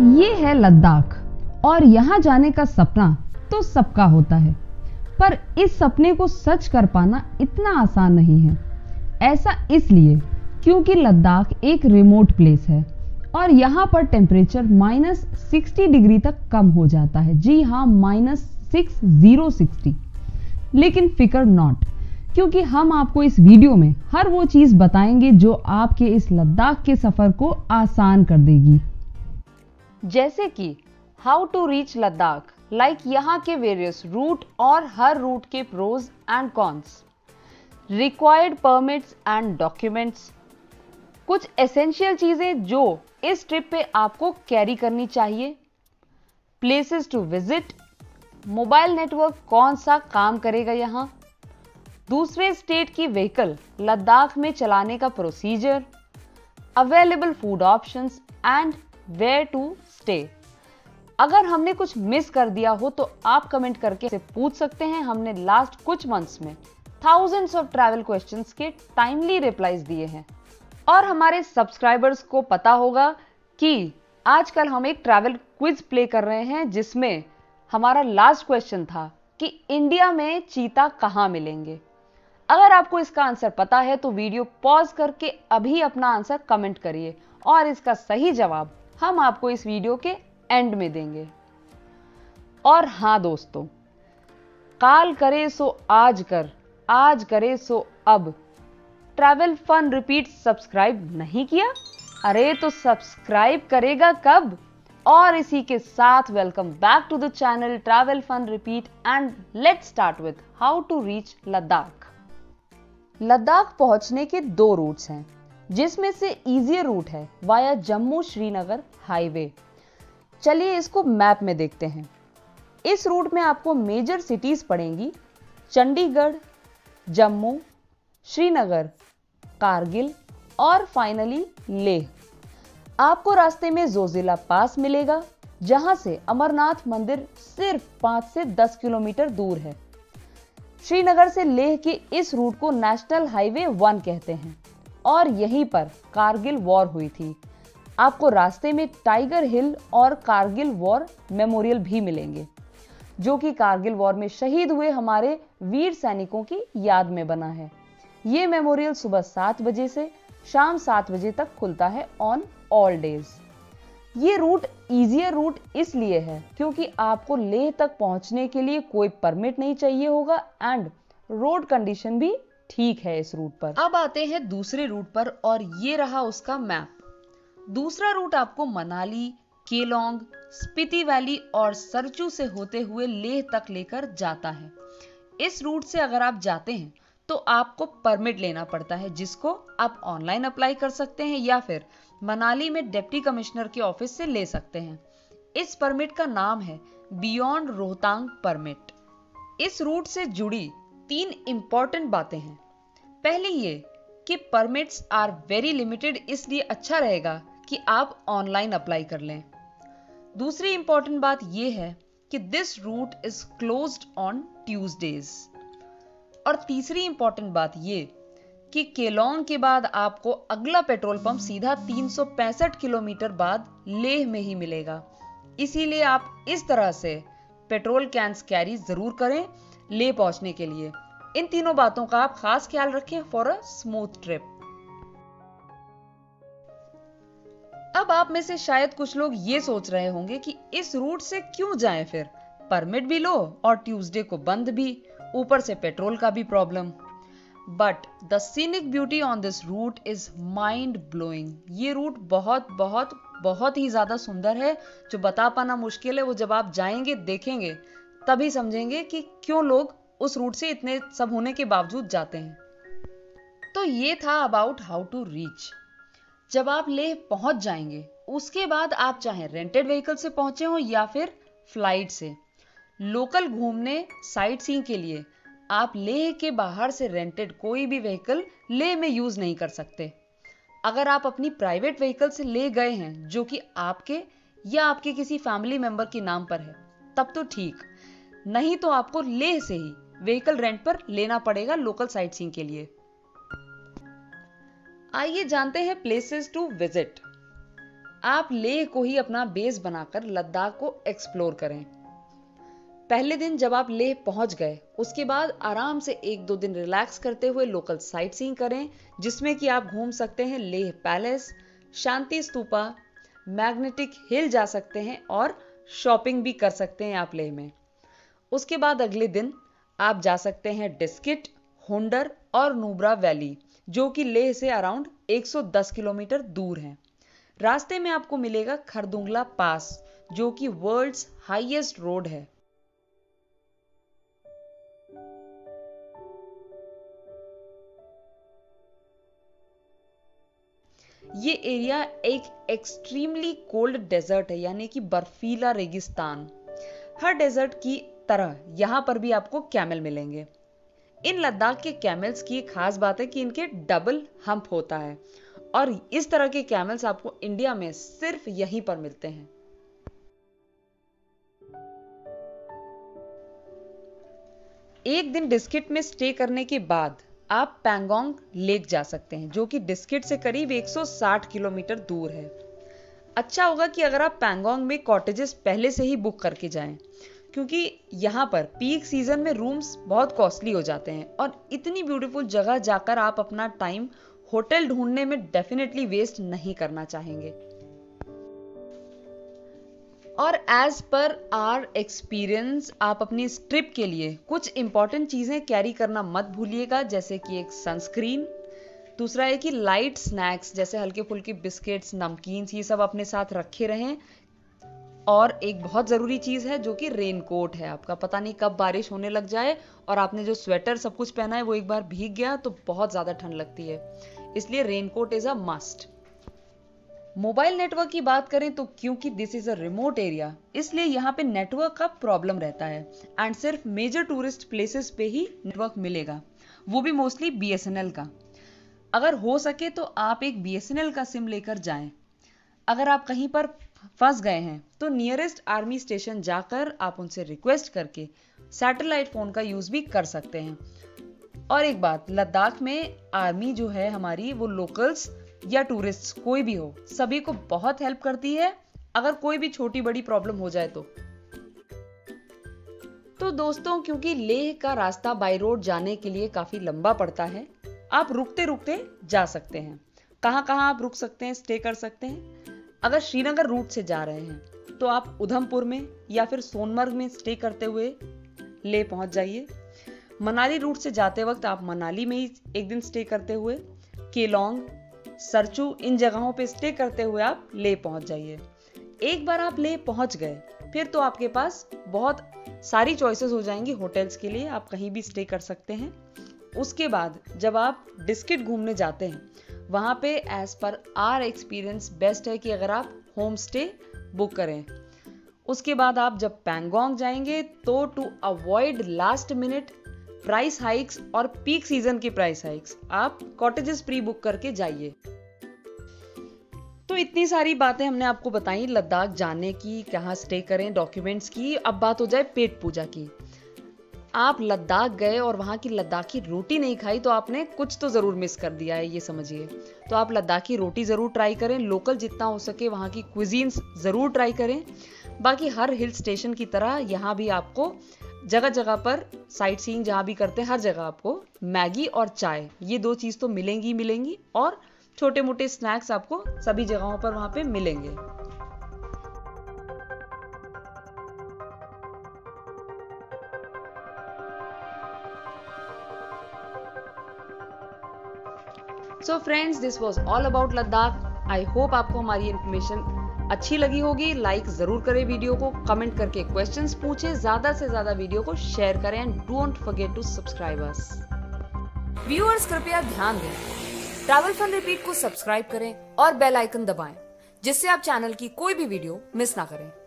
ये है लद्दाख और यहाँ जाने का सपना तो सबका होता है, पर इस सपने को सच कर पाना इतना आसान नहीं है। ऐसा इसलिए क्योंकि लद्दाख एक रिमोट प्लेस है और यहाँ पर टेम्परेचर -60 डिग्री तक कम हो जाता है। जी हाँ, -60 डिग्री। लेकिन फिकर नॉट, क्योंकि हम आपको इस वीडियो में हर वो चीज़ बताएंगे जो आपके इस लद्दाख के सफ़र को आसान कर देगी, जैसे कि how to reach Ladakh, like यहाँ के वेरियस रूट और हर रूट के pros and cons, required permits and documents, कुछ एसेंशियल चीज़ें जो इस ट्रिप पे आपको कैरी करनी चाहिए, places to visit, mobile network कौन सा काम करेगा यहाँ, दूसरे स्टेट की व्हीकल लद्दाख में चलाने का procedure, available food options and where to stay. अगर हमने कुछ मिस कर दिया हो तो आप कमेंट करके से पूछ सकते हैं। हमने लास्ट कुछ मंथ्स में थाउजेंड्स ऑफ ट्रैवल क्वेश्चंस के टाइमली रिप्लाईज दिए हैं और हमारे सब्सक्राइबर्स को पता होगा कि आजकल हम एक ट्रैवल क्विज प्ले कर रहे हैं जिसमें हमारा लास्ट क्वेश्चन था कि इंडिया में चीता कहाँ मिलेंगे। अगर आपको इसका आंसर पता है तो वीडियो पॉज करके अभी अपना आंसर कमेंट करिए और इसका सही जवाब हम आपको इस वीडियो के एंड में देंगे। और हाँ दोस्तों, काल करे सो आज कर, आज करे सो अब। ट्रैवल फन रिपीट सब्सक्राइब नहीं किया? अरे तो सब्सक्राइब करेगा कब? और इसी के साथ welcome back to the channel travel fun repeat and let's start with how to reach Ladakh. Ladakh पहुंचने के दो रूट्स हैं, जिसमें से इजियर रूट है वाया जम्मू श्रीनगर हाईवे। चलिए इसको मैप में देखते हैं। इस रूट में आपको मेजर सिटीज पड़ेंगी चंडीगढ़, जम्मू, श्रीनगर, कारगिल और फाइनली लेह। आपको रास्ते में जोजिला पास मिलेगा जहां से अमरनाथ मंदिर सिर्फ 5 से 10 किलोमीटर दूर है। श्रीनगर से लेह के इस रूट को नेशनल हाईवे 1 कहते हैं और यहीं पर कारगिल वॉर हुई थी। आपको रास्ते में टाइगर हिल और कारगिल वॉर मेमोरियल भी मिलेंगे, जो कि कारगिल वॉर में शहीद हुए हमारे वीर सैनिकों की याद में बना है। ये मेमोरियल सुबह 7 बजे से शाम 7 बजे तक खुलता है ऑन ऑल डेज। ये रूट इजियर रूट इसलिए है क्योंकि आपको लेह तक पहुंचने के लिए कोई परमिट नहीं चाहिए होगा एंड रोड कंडीशन भी ठीक है इस रूट पर। अब आते हैं दूसरे रूट पर और ये रहा उसका मैप। दूसरा रूट आपको मनाली, केलोंग, स्पीति वैली और सरचू से होते हुए लेह तक लेकर जाता है। इस रूट से अगर आप जाते हैं तो आपको परमिट लेना पड़ता है, जिसको आप ऑनलाइन अप्लाई कर सकते हैं या फिर मनाली में डिप्टी कमिश्नर के ऑफिस से ले सकते हैं। इस परमिट का नाम है बियॉन्ड रोहतांग परमिट। इस रूट से जुड़ी 3 इंपॉर्टेंट बातें हैं। पहली ये कि परमिट्स आर वेरी लिमिटेड, इसलिए अच्छा रहेगा कि आप ऑनलाइन अप्लाई कर लें। दूसरी इंपॉर्टेंट बात यह है कि this route is closed on Tuesdays. और तीसरी इंपॉर्टेंट बात ये कि केलोंग के बाद आपको अगला पेट्रोल पंप सीधा 365 किलोमीटर बाद लेह में ही मिलेगा, इसीलिए आप इस तरह से पेट्रोल कैंस कैरी जरूर करें लेह पहुंचने के लिए। इन तीनों बातों का आप खास ख्याल रखें फॉर अ स्मूथ ट्रिप। अब आप में से शायद कुछ लोग ये सोच रहे होंगे कि इस रूट से क्यों जाएं, फिर परमिट भी लो और ट्यूसडे को बंद भी, ऊपर से पेट्रोल का भी problem. But the scenic beauty on this route is mind blowing. ये रूट बहुत बहुत बहुत ही ज़्यादा सुंदर है, जो बता पाना मुश्किल है। वो जब आप जाएंगे देखेंगे तभी समझेंगे कि क्यों लोग उस रूट से इतने सब होने के बावजूद जाते हैं। तो ये था अबाउट हाउ टू रीच। जब आप लेह पहुंच जाएंगे उसके बाद आप चाहे रेंटेड व्हीकल से पहुंचे हो या फिर फ्लाइट से। लोकल घूमने साइट सीइंग के लिए आप लेह के बाहर से रेंटेड कोई भी व्हीकल लेह में यूज़ नहीं कर सकते। अगर आप अपनी प्राइवेट व्हीकल से ले गए हैं जो कि आपके या आपके किसी फैमिली मेंबर के नाम पर है तब तो ठीक, नहीं तो आपको लेह से ही व्हीकल रेंट पर लेना पड़ेगा लोकल साइट सीइंग के लिए। आइए जानते हैं प्लेसेस टू विजिट। आप लेह को ही अपना बेस बनाकर लद्दाख को एक्सप्लोर करें। पहले दिन जब आप लेह पहुंच गए, उसके बाद आराम से 1-2 दिन रिलैक्स करते हुए लोकल साइट सीइंग करें, जिसमें कि आप घूम सकते हैं Leh palace, Shanti Stupa, magnetic hill जा सकते हैं और शॉपिंग भी कर सकते हैं आप लेह में। उसके बाद अगले दिन आप जा सकते हैं डिस्किट, होंडर और नुब्रा वैली, जो कि लेह से अराउंड 110 किलोमीटर दूर है। रास्ते में आपको मिलेगा खरदुंगला पास, जो कि वर्ल्ड्स हाईएस्ट रोड है। ये एरिया एक एक्सट्रीमली कोल्ड डेजर्ट है, यानी कि बर्फीला रेगिस्तान। हर डेजर्ट की तरह यहाँ पर भी आपको कैमल मिलेंगे। इन लद्दाख के कैमल्स की खास बात है कि इनके डबल हम्प होता है, और इस तरह के कैमल्स आपको इंडिया में सिर्फ यहीं पर मिलते हैं। एक दिन डिस्किट में स्टे करने के बाद आप पैंगोंग लेक जा सकते हैं, जो कि डिस्किट से करीब 160 किलोमीटर दूर है। अच्छा होगा कि अगर आप पैंगोंग में कॉटेजेस पहले से ही बुक करके जाएं, क्योंकि यहाँ पर पीक सीजन में रूम्स बहुत कॉस्टली हो जाते हैं, और इतनी ब्यूटीफुल जगह जाकर आप अपना टाइम होटल ढूंढने में डेफिनेटली वेस्ट नहीं करना चाहेंगे। और एज पर आवर एक्सपीरियंस, आप अपनी ट्रिप के लिए कुछ इंपॉर्टेंट चीज़ें कैरी करना मत भूलिएगा, जैसे कि एक सनस्क्रीन, दूसरा है कि लाइट स्नैक्स जैसे हल्के फुल्के बिस्किट्स, नमकीन, ये सब अपने साथ रखे रहें, और एक बहुत ज़रूरी चीज़ है जो कि रेनकोट है। आपका पता नहीं कब बारिश होने लग जाए और आपने जो स्वेटर सब कुछ पहना है वो एक बार भीग गया तो बहुत ज़्यादा ठंड लगती है, इसलिए raincoat is a must. Mobile network की बात करें तो क्योंकि this is a remote area, इसलिए यहाँ पे नेटवर्क का प्रॉब्लम रहता है, एंड सिर्फ मेजर टूरिस्ट प्लेसेस पे ही नेटवर्क मिलेगा, वो भी मोस्टली BSNL का। अगर हो सके तो आप एक BSNL का सिम लेकर जाएं। अगर आप कहीं पर फंस गए हैं तो नियरेस्ट आर्मी स्टेशन जाकर आप उनसे रिक्वेस्ट करके सैटेलाइट फ़ोन का यूज़ भी कर सकते हैं। और एक बात, लद्दाख में आर्मी जो है हमारी, वो लोकल्स या टूरिस्ट्स कोई भी हो, सभी को बहुत हेल्प करती है अगर कोई भी छोटी बड़ी प्रॉब्लम हो जाए तो। दोस्तों, क्योंकि लेह का रास्ता बाई रोड जाने के लिए काफ़ी लंबा पड़ता है, आप रुकते रुकते जा सकते हैं। कहाँ कहाँ आप रुक सकते हैं, स्टे कर सकते हैं? अगर श्रीनगर रूट से जा रहे हैं तो आप उधमपुर में या फिर सोनमर्ग में स्टे करते हुए लेह पहुंच जाइए। मनाली रूट से जाते वक्त आप मनाली में ही एक दिन स्टे करते हुए केलोंग, सरचू, इन जगहों पे स्टे करते हुए आप लेह पहुंच जाइए। एक बार आप लेह पहुंच गए फिर तो आपके पास बहुत सारी चॉइसेस हो जाएंगी होटल्स के लिए, आप कहीं भी स्टे कर सकते हैं। उसके बाद जब आप डिस्किट घूमने जाते हैं, वहाँ पे as per are experience best है कि अगर आप होम स्टे बुक करें। उसके बाद आप जब पैंगोंग जाएंगे तो to avoid last minute price hikes और पीक सीजन की प्राइस हाइक्स, आप कॉटेजेस प्री बुक करके जाइए। तो इतनी सारी बातें हमने आपको बताई लद्दाख जाने की, कहाँ स्टे करें, डॉक्यूमेंट्स की। अब बात हो जाए पेट पूजा की। आप लद्दाख गए और वहाँ की लद्दाखी रोटी नहीं खाई तो आपने कुछ तो ज़रूर मिस कर दिया है, ये समझिए। तो आप लद्दाखी रोटी ज़रूर ट्राई करें, लोकल जितना हो सके वहाँ की क्विजीन्स ज़रूर ट्राई करें। बाकी हर हिल स्टेशन की तरह यहाँ भी आपको जगह जगह पर साइट सीइंग जहाँ भी करते हैं, हर जगह आपको मैगी और चाय, ये 2 चीज़ तो मिलेंगी, और छोटे मोटे स्नैक्स आपको सभी जगहों पर वहाँ पर मिलेंगे। So friends, this was all about Ladakh. I hope आपको हमारी इन्फॉर्मेशन अच्छी लगी होगी। लाइक ज़रूर करें वीडियो को, कमेंट करके क्वेश्चंस पूछें, ज़्यादा से ज़्यादा वीडियो को शेयर करें, and don't forget to subscribe us. Viewers कृपया ध्यान दें, ट्रैवल फन रिपीट को सब्सक्राइब करें और बेल आइकन दबाएं, जिससे आप चैनल की कोई भी वीडियो मिस ना करें।